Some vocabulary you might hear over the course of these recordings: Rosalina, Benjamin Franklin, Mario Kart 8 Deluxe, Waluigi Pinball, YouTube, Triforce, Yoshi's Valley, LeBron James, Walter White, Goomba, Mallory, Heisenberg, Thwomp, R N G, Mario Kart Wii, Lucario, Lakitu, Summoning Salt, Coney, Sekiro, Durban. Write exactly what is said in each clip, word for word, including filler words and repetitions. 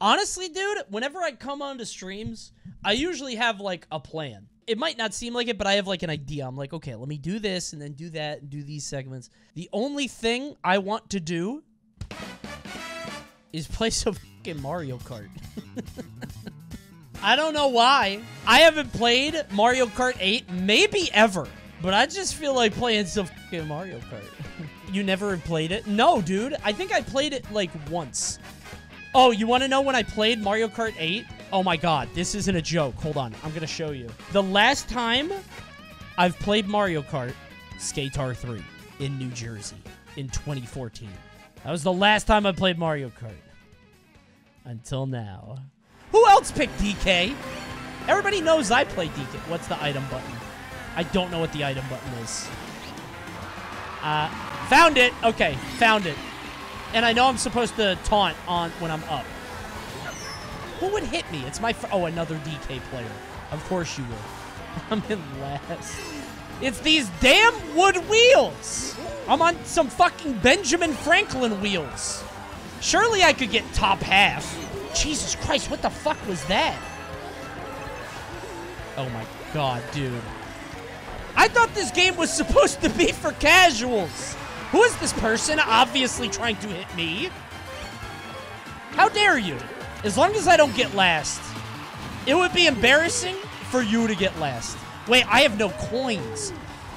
Honestly, dude, whenever I come onto streams, I usually have, like, a plan. It might not seem like it, but I have, like, an idea. I'm like, okay, let me do this and then do that and do these segments. The only thing I want to do is play some fucking Mario Kart. I don't know why. I haven't played Mario Kart eight maybe ever, but I just feel like playing some fucking Mario Kart. You never have played it? No, dude. I think I played it, like, once. Oh, you want to know when I played Mario Kart eight? Oh my god, this isn't a joke. Hold on, I'm going to show you. The last time I've played Mario Kart, Skatar three in New Jersey in twenty fourteen. That was the last time I played Mario Kart. Until now. Who else picked D K? Everybody knows I play D K. What's the item button? I don't know what the item button is. Uh, found it. Okay, found it. And I know I'm supposed to taunt on when I'm up. Who would hit me? It's my... Oh, another D K player. Of course you will. I'm in last. It's these damn wood wheels. I'm on some fucking Benjamin Franklin wheels. Surely I could get top half. Jesus Christ, what the fuck was that? Oh my god, dude. I thought this game was supposed to be for casuals. Who is this person obviously trying to hit me? How dare you? As long as I don't get last. It would be embarrassing for you to get last. Wait, I have no coins.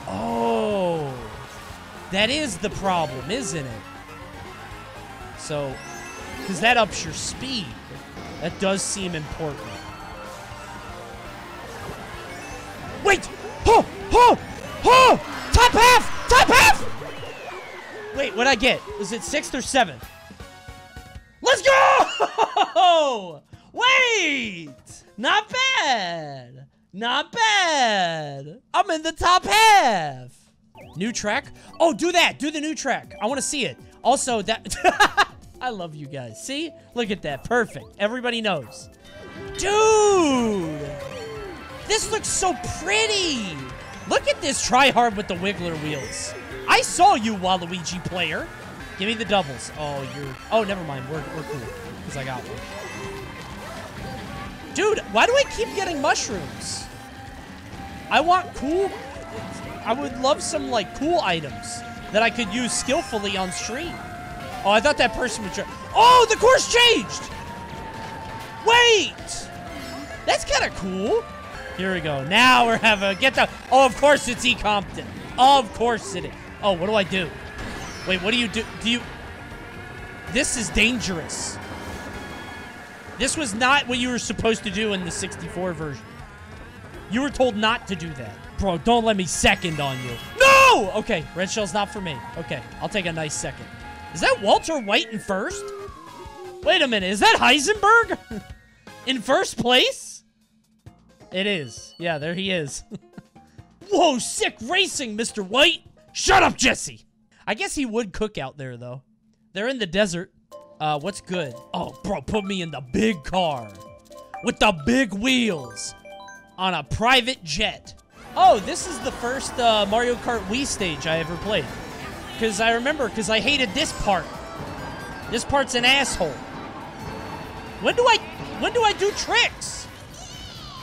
Oh. That is the problem, isn't it? So, because that ups your speed. That does seem important. Wait! Ho! Ho! Ho! Top half! Top half! Wait, what'd I get? Was it sixth or seventh? Let's go! Wait! Not bad! Not bad! I'm in the top half! New track? Oh, do that! Do the new track! I want to see it. Also, that... I love you guys. See? Look at that. Perfect. Everybody knows. Dude! This looks so pretty! Look at this tryhard with the wiggler wheels. I saw you, Waluigi player. Give me the doubles. Oh, you're... Oh, never mind. We're, we're cool. Because I got one. Dude, why do I keep getting mushrooms? I want cool... I would love some, like, cool items that I could use skillfully on stream. Oh, I thought that person would... Oh, the course changed! Wait! That's kind of cool. Here we go. Now we're having... Get the... Oh, of course it's E. Compton. Of course it is. Oh, what do I do? Wait, what do you do? Do you... This is dangerous. This was not what you were supposed to do in the sixty-four version. You were told not to do that. Bro, don't let me second on you. No! Okay, red shell's not for me. Okay, I'll take a nice second. Is that Walter White in first? Wait a minute, is that Heisenberg? In first place? It is. Yeah, there he is. Whoa, sick racing, Mister White. Shut up, Jesse. I guess he would cook out there, though. They're in the desert. Uh, what's good? Oh, bro, put me in the big car. With the big wheels. On a private jet. Oh, this is the first uh, Mario Kart Wii stage I ever played. Because I remember, because I hated this part. This part's an asshole. When do I, when do I do tricks?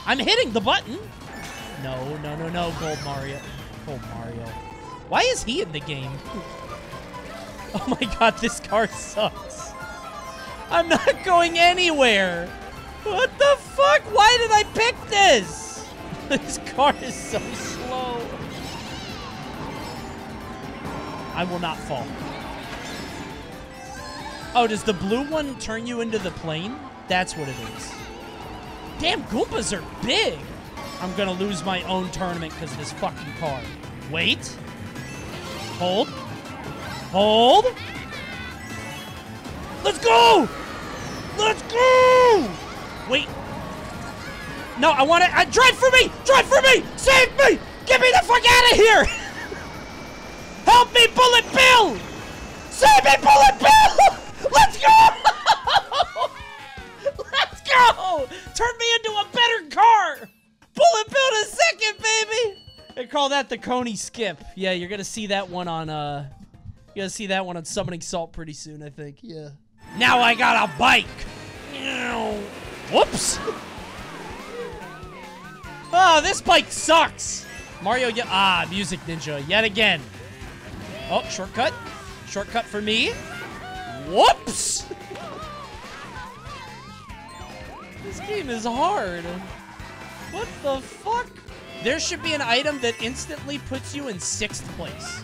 I'm hitting the button. No, no, no, no, Gold Mario. Gold Mario. Why is he in the game? Oh my god, this car sucks. I'm not going anywhere. What the fuck? Why did I pick this? This car is so slow. I will not fall. Oh, does the blue one turn you into the plane? That's what it is. Damn, Goombas are big. I'm gonna lose my own tournament because of this fucking car. Wait. Hold. Hold. Let's go! Let's go! Wait. No, I want to... I, drive for me! Drive for me! Save me! Get me the fuck out of here! Help me, Bullet Bill! Save me, Bullet Bill! Let's go! Let's go! Turn me into a better car! Bullet Bill to second, baby! They call that the Coney skip. Yeah, you're gonna see that one on, uh... You're gonna see that one on Summoning Salt pretty soon, I think. Yeah. Now I got a bike! Whoops! Oh, this bike sucks! Mario, yeah, ah, Music Ninja, yet again. Oh, shortcut. Shortcut for me. Whoops! This game is hard. What the fuck? There should be an item that instantly puts you in sixth place.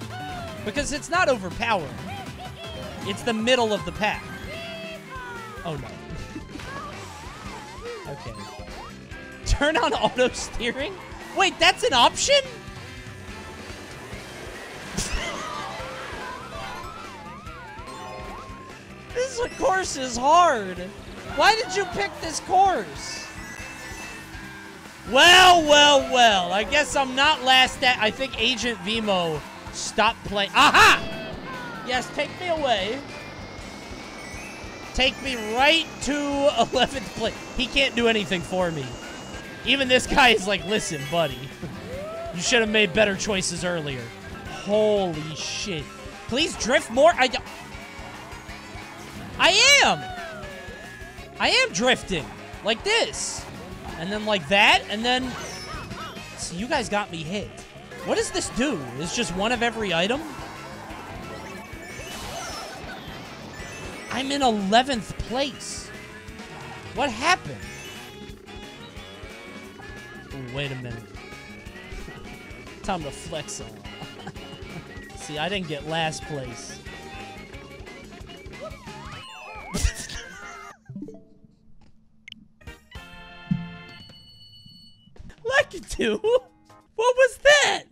Because it's not overpowered. It's the middle of the pack. Oh, no. Okay. Turn on auto steering? Wait, that's an option? This course is hard. Why did you pick this course? Well, well, well. I guess I'm not last at... I think Agent Vimo stopped playing. Aha! Yes, take me away. Take me right to eleventh place. He can't do anything for me. Even this guy is like, listen, buddy. You should have made better choices earlier. Holy shit. Please drift more. I... I am! I am drifting. Like this. And then like that, and then... So you guys got me hit. What does this do? It's just one of every item? I'm in eleventh place. What happened? Ooh, wait a minute. Time to flex on. See, I didn't get last place. Lakitu? What was that?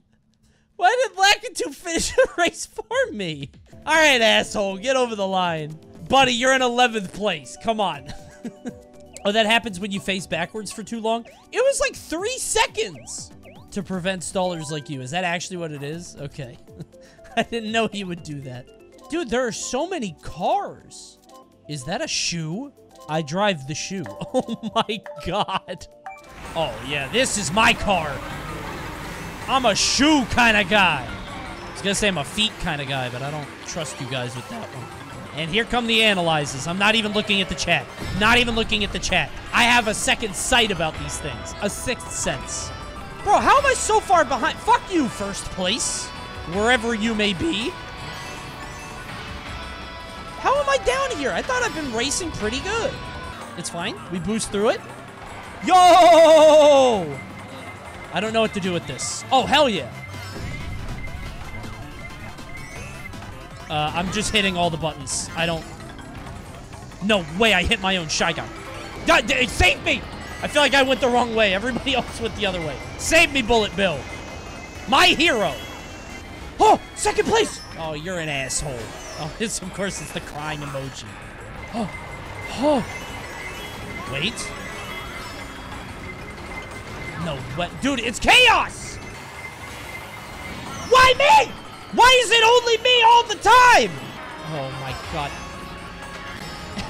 Why did Lakitu finish the race for me? Alright, asshole, get over the line. Buddy, you're in eleventh place. Come on. Oh, that happens when you face backwards for too long? It was like three seconds to prevent stallers like you. Is that actually what it is? Okay. I didn't know he would do that. Dude, there are so many cars. Is that a shoe? I drive the shoe. Oh my god. Oh, yeah, this is my car. I'm a shoe kind of guy. I was going to say I'm a feet kind of guy, but I don't trust you guys with that one. And here come the analyzes. I'm not even looking at the chat. Not even looking at the chat. I have a second sight about these things. A sixth sense. Bro, how am I so far behind? Fuck you, first place. Wherever you may be. How am I down here? I thought I've been racing pretty good. It's fine. We boost through it. Yo! I don't know what to do with this. Oh, hell yeah. Uh, I'm just hitting all the buttons. I don't... No way I hit my own Shy Guy. God, save me! I feel like I went the wrong way. Everybody else went the other way. Save me, Bullet Bill. My hero. Oh, second place. Oh, you're an asshole. Oh, this, of course, is the crying emoji. Oh, oh. Wait. No, what? Dude, it's chaos! Why me? Why is it only me all the time? Oh my god.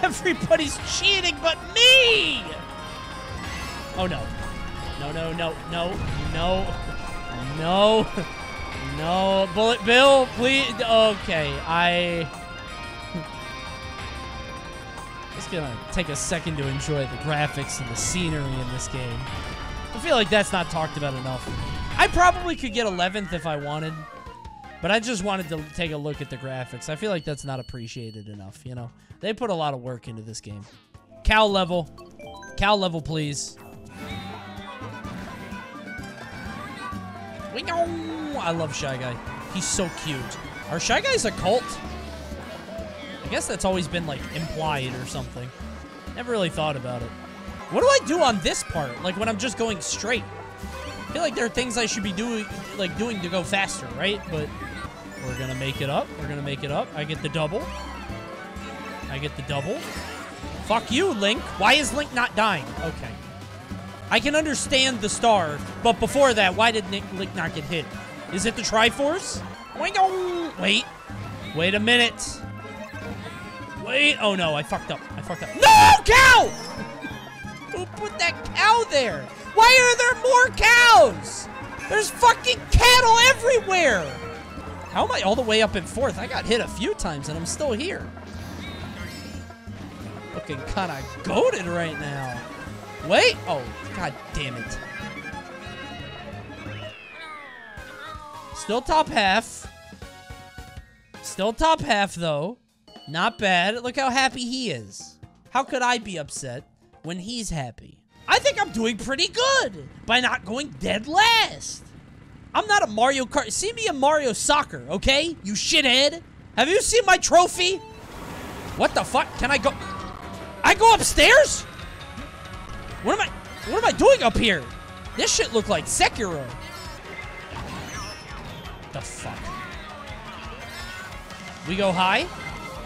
Everybody's cheating but me! Oh no. No, no, no, no, no, no, no. Bullet Bill, please. Okay, I... Just gonna take a second to enjoy the graphics and the scenery in this game. I feel like that's not talked about enough. I probably could get eleventh if I wanted, but I just wanted to take a look at the graphics. I feel like that's not appreciated enough, you know? They put a lot of work into this game. Cow level. Cow level, please. I love Shy Guy. He's so cute. Are Shy Guys a cult? I guess that's always been, like, implied or something. Never really thought about it. What do I do on this part? Like, when I'm just going straight? I feel like there are things I should be doing, like, doing to go faster, right? But we're gonna make it up. We're gonna make it up. I get the double. I get the double. Fuck you, Link. Why is Link not dying? Okay. I can understand the star, but before that, why did Link not get hit? Is it the Triforce? Wait. Wait a minute. Wait. Oh, no. I fucked up. I fucked up. No! Cow! Who put that cow there? Why are there more cows? There's fucking cattle everywhere! How am I all the way up in fourth? I got hit a few times and I'm still here. Looking kinda goated right now. Wait! Oh, god damn it. Still top half. Still top half, though. Not bad. Look how happy he is. How could I be upset when he's happy? I think I'm doing pretty good by not going dead last. I'm not a Mario Kart. See me in Mario Soccer, okay? You shithead. Have you seen my trophy? What the fuck? Can I go? I go upstairs? What am I? What am I doing up here? This shit look like Sekiro. The fuck? We go high?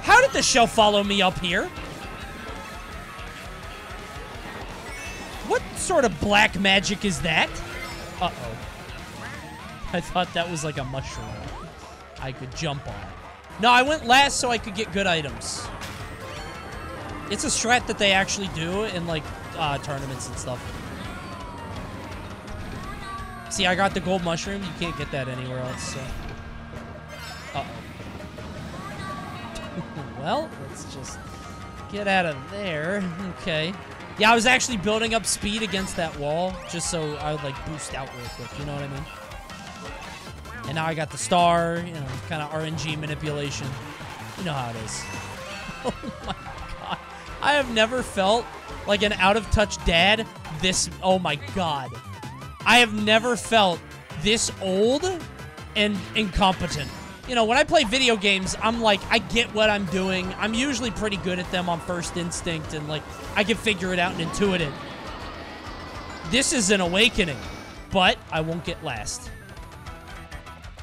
How did the shell follow me up here? What sort of black magic is that? Uh-oh. I thought that was like a mushroom I could jump on. No, I went last so I could get good items. It's a strat that they actually do in like uh, tournaments and stuff. See, I got the gold mushroom. You can't get that anywhere else, so. Uh-oh. Well, let's just get out of there. Okay. Yeah, I was actually building up speed against that wall just so I would, like, boost out real quick, you know what I mean? And now I got the star, you know, kind of R N G manipulation. You know how it is. Oh, my God. I have never felt like an out-of-touch dad this... Oh, my God. I have never felt this old and incompetent. You know, when I play video games, I'm like, I get what I'm doing. I'm usually pretty good at them on first instinct, and, like... I can figure it out and intuit it. This is an awakening, but I won't get last.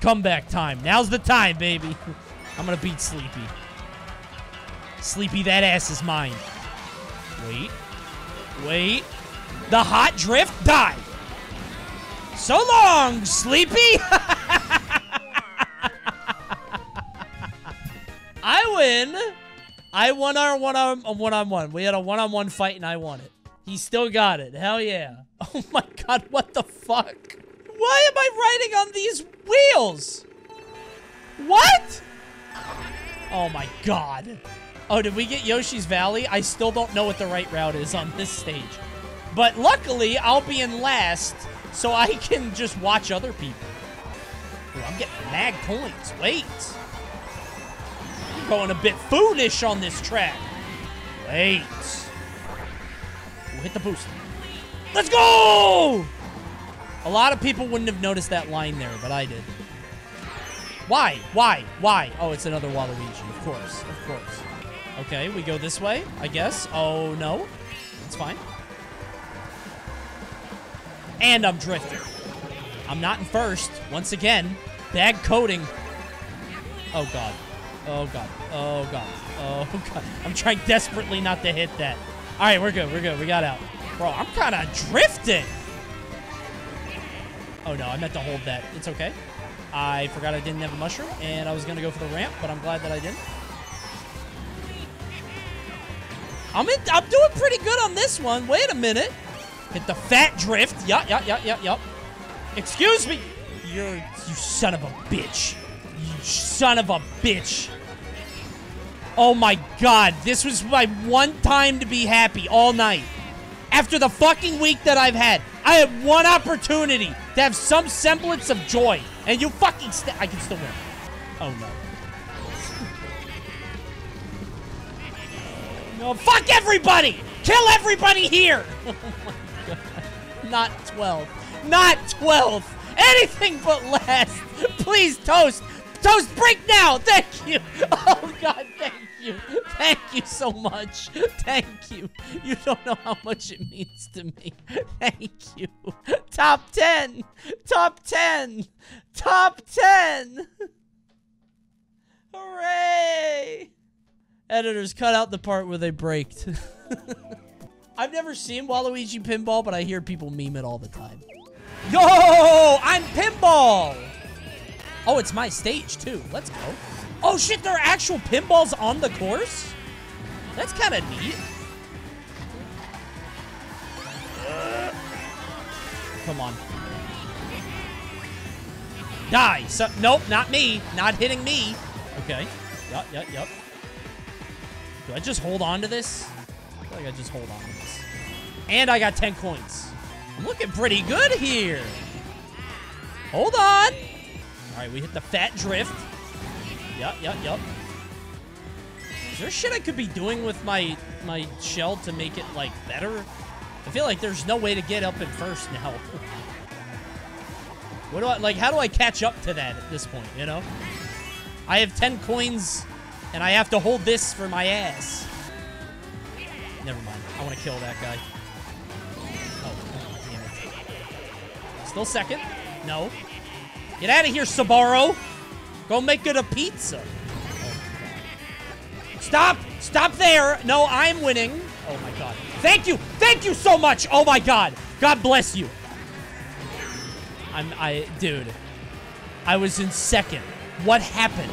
Comeback time. Now's the time, baby. I'm gonna beat Sleepy. Sleepy, that ass is mine. Wait. Wait. The hot drift? Die. So long, Sleepy! I win! I won our one-on-one. On, one on one. We had a one-on-one fight, and I won it. He still got it. Hell yeah. Oh, my God. What the fuck? Why am I riding on these wheels? What? Oh, my God. Oh, did we get Yoshi's Valley? I still don't know what the right route is on this stage. But luckily, I'll be in last, so I can just watch other people. Ooh, I'm getting mag points. Wait. Going a bit foolish on this track. Wait. We'll hit the boost. Let's go! A lot of people wouldn't have noticed that line there, but I did. Why? Why? Why? Oh, it's another Waluigi. Of course. Of course. Okay, we go this way, I guess. Oh, no. That's fine. And I'm drifting. I'm not in first. Once again, bad coding. Oh, God. Oh, God. Oh, God. Oh, God. I'm trying desperately not to hit that. All right, we're good. We're good. We got out. Bro, I'm kind of drifting. Oh, no. I meant to hold that. It's okay. I forgot I didn't have a mushroom, and I was going to go for the ramp, but I'm glad that I didn't. I'm, in, I'm doing pretty good on this one. Wait a minute. Hit the fat drift. Yup, yup, yup, yup, yup. Excuse me. You're, you son of a bitch. You son of a bitch. Oh my God, this was my one time to be happy all night. After the fucking week that I've had, I had one opportunity to have some semblance of joy, and you fucking st- I can still win. Oh no. No, fuck everybody! Kill everybody here! Oh my God. Not twelfth. Not twelfth! Anything but last! Please, toast! Toast break now! Thank you! Oh, God, thank you. Thank you so much. Thank you. You don't know how much it means to me. Thank you. Top ten! Top ten! Top ten! Hooray! Editors, cut out the part where they braked. I've never seen Waluigi Pinball, but I hear people meme it all the time. Yo! I'm Pinball! Oh, it's my stage, too. Let's go. Oh, shit, there are actual pinballs on the course? That's kind of neat. Come on. Die. So, nope, not me. Not hitting me. Okay. Yup, yup, yup. Do I just hold on to this? I feel like I just hold on to this. And I got ten coins. I'm looking pretty good here. Hold on. All right, we hit the fat drift. Yup, yup, yup. Is there shit I could be doing with my my shell to make it, like, better? I feel like there's no way to get up in first now. What do I, like, how do I catch up to that at this point, you know? I have ten coins, and I have to hold this for my ass. Never mind. I want to kill that guy. Oh, damn it. Still second. No. Get out of here, Sabaro. Go make it a pizza. Oh, stop. Stop there. No, I'm winning. Oh, my God. Thank you. Thank you so much. Oh, my God. God bless you. I'm, I, dude, I was in second. What happened?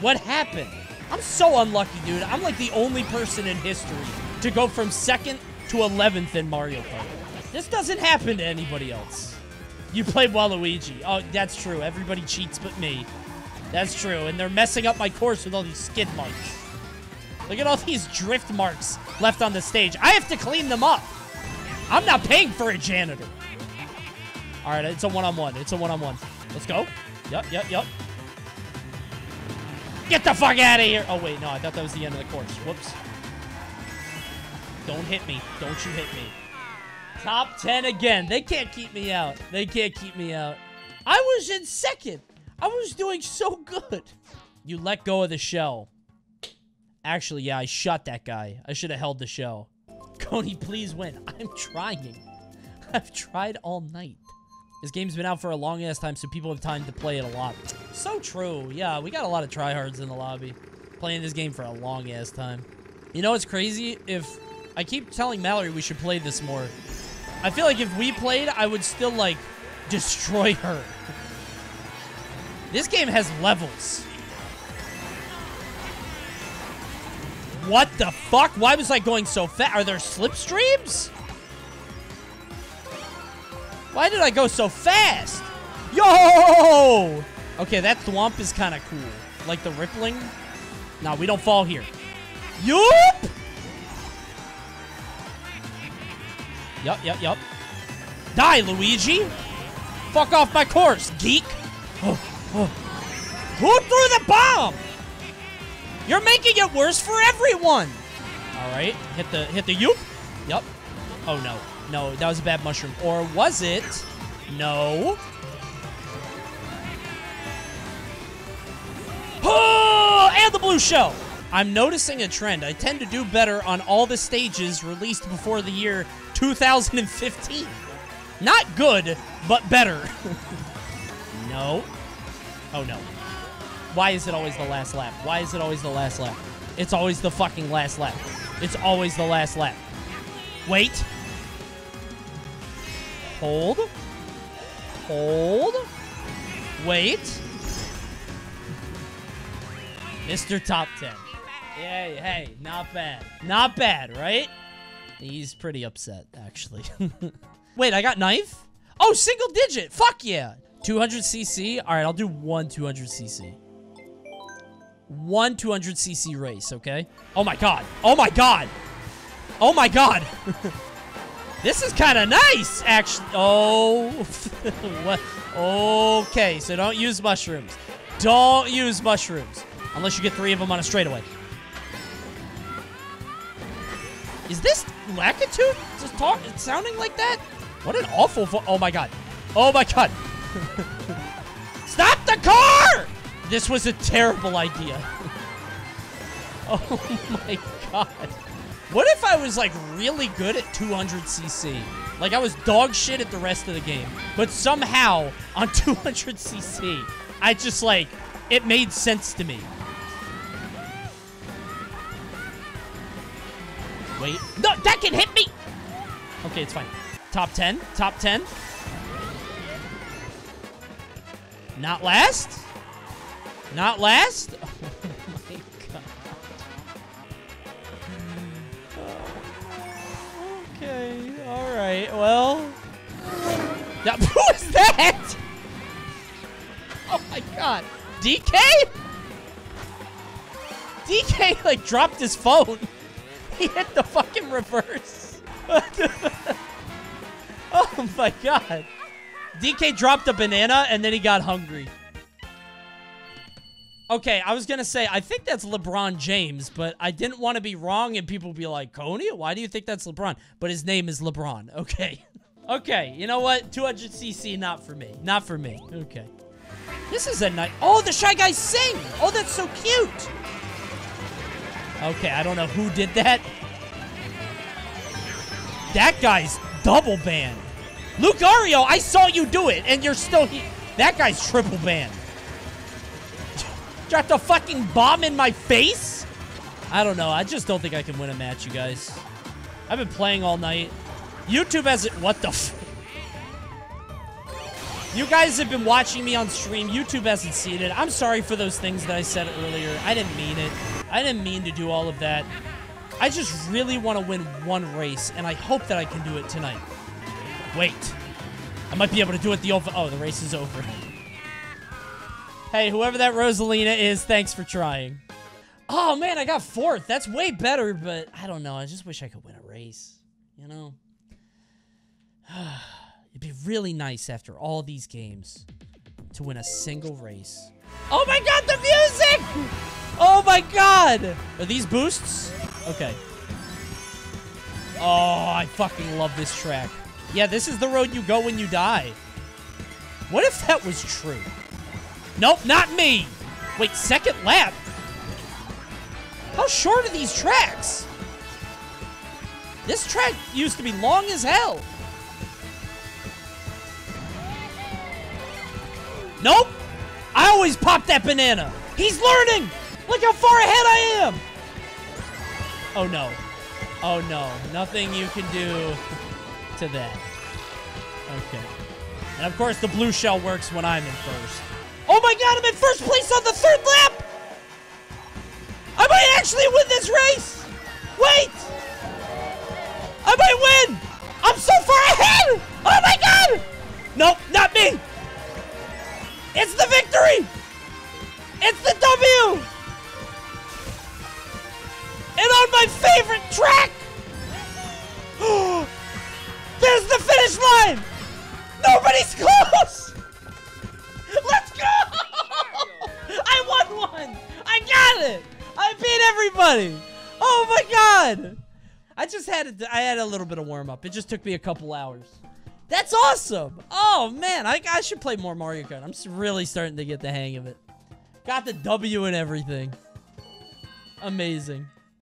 What happened? I'm so unlucky, dude. I'm like the only person in history to go from second to eleventh in Mario Kart. This doesn't happen to anybody else. You played Waluigi. Oh, that's true. Everybody cheats but me. That's true. And they're messing up my course with all these skid marks. Look at all these drift marks left on the stage. I have to clean them up. I'm not paying for a janitor. All right, it's a one-on-one. It's a one-on-one. Let's go. Yup, yup, yup. Get the fuck out of here. Oh, wait, no. I thought that was the end of the course. Whoops. Don't hit me. Don't you hit me. Top ten again. They can't keep me out. They can't keep me out. I was in second. I was doing so good. You let go of the shell. Actually, yeah, I shot that guy. I should have held the shell. Coney, please win. I'm trying. I've tried all night. This game's been out for a long ass time, so people have time to play it a lot. So true. Yeah, we got a lot of tryhards in the lobby. Playing this game for a long ass time. You know what's crazy? If I keep telling Mallory we should play this more. I feel like if we played, I would still, like, destroy her. This game has levels. What the fuck? Why was I going so fast? Are there slipstreams? Why did I go so fast? Yo! Okay, that thwomp is kind of cool. Like the rippling. Nah, we don't fall here. Yup! Yup, yup, yup. Die, Luigi! Fuck off my course, geek! Oh, oh. Who threw the bomb? You're making it worse for everyone! Alright, hit the, hit the yup. Yup. Oh, no. No, that was a bad mushroom. Or was it? No. Oh, and the blue shell. I'm noticing a trend. I tend to do better on all the stages released before the year two thousand fifteen. Not good, but better. No. Oh, no. Why is it always the last lap? Why is it always the last lap? It's always the fucking last lap. It's always the last lap. Wait. Hold. Hold. Wait. Mister Top ten. Yay, hey, not bad. Not bad, right? He's pretty upset, actually. Wait, I got knife? Oh, single digit. Fuck yeah. two hundred C C. All right, I'll do one two hundred C C. One two hundred C C race, okay? Oh, my God. Oh, my God. Oh, my God. This is kind of nice, actually. Oh, what? Okay, so don't use mushrooms. Don't use mushrooms. Unless you get three of them on a straightaway. Is this Lakitu just talk, sounding like that? What an awful, oh my God. Oh my God. Stop the car! This was a terrible idea. Oh my God. What if I was, like, really good at two hundred C C? Like, I was dog shit at the rest of the game. But somehow, on two hundred C C, I just, like, it made sense to me. Wait. No, that can hit me! Okay, it's fine. Top ten. Top ten. Not last? Not last? Alright, well. Now, who is that? Oh my God. D K? D K, like, dropped his phone. He hit the fucking reverse. my god. D K dropped a banana, and then he got hungry. Okay, I was gonna say, I think that's LeBron James, but I didn't want to be wrong and people be like, Coney, why do you think that's LeBron? But his name is LeBron, okay. Okay, you know what? two hundred C C, not for me. Not for me, okay. This is a nice- Oh, the Shy Guys sing! Oh, that's so cute! Okay, I don't know who did that. That guy's double banned. Lucario, I saw you do it, and you're still here. That guy's triple banned. Dropped a fucking bomb in my face? I don't know. I just don't think I can win a match, you guys. I've been playing all night. YouTube has it. What the f? You guys have been watching me on stream. YouTube hasn't seen it. I'm sorry for those things that I said earlier. I didn't mean it. I didn't mean to do all of that. I just really want to win one race, and I hope that I can do it tonight. Wait. I might be able to do it the over- Oh, the race is over. Hey, whoever that Rosalina is, thanks for trying. Oh, man, I got fourth. That's way better, but I don't know. I just wish I could win a race, you know? It'd be really nice after all these games to win a single race. Oh, my God, the music! Oh, my God! Are these boosts? Okay. Oh, I fucking love this track. Yeah, this is the road you go when you die. What if that was true? Nope, not me. Wait, second lap? How short are these tracks? This track used to be long as hell. Nope. I always pop that banana. He's learning. Look how far ahead I am. Oh, no. Oh, no. Nothing you can do to that. Okay. And of course the blue shell works when I'm in first. Oh my god, I'm in first place on the third lap! I might actually win this race! Wait! I might win! I'm so far ahead! Oh my god! Nope, not me! It's the victory! It's the W! And on my favorite track! There's the finish line! Nobody's close! Let's go! I won one! I got it! I beat everybody! Oh my god! I just had a, I had a little bit of warm-up. It just took me a couple hours. That's awesome! Oh man, I, I should play more Mario Kart. I'm really starting to get the hang of it. Got the W and everything. Amazing.